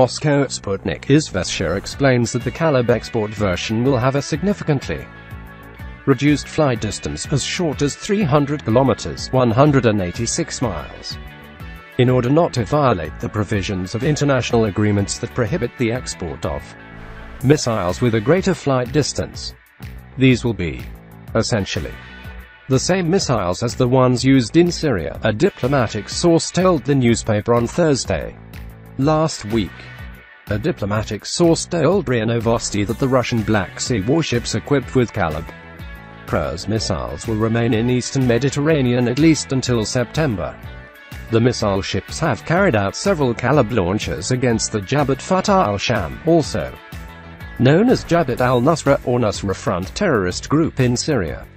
Moscow Sputnik. Izvestia explains that the Kalibr export version will have a significantly reduced flight distance, as short as 300 kilometers, 186 miles, in order not to violate the provisions of international agreements that prohibit the export of missiles with a greater flight distance. These will be essentially the same missiles as the ones used in Syria, a diplomatic source told the newspaper on Thursday. Last week, a diplomatic source told Ria Novosti that the Russian Black Sea warships equipped with Kalibr missiles will remain in eastern Mediterranean at least until September. The missile ships have carried out several Kalibr launches against the Jabhat Fateh al-Sham, also known as Jabhat al-Nusra or Nusra Front terrorist group in Syria.